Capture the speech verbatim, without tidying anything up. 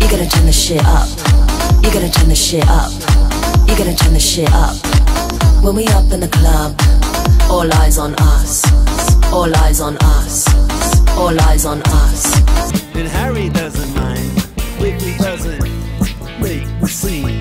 You gotta turn the shit up. You gotta turn the shit up. You gotta turn the shit up. When we up in the club, all eyes on us. All eyes on us. All eyes on us. And Harry doesn't mind. Wiggly doesn't make the scene.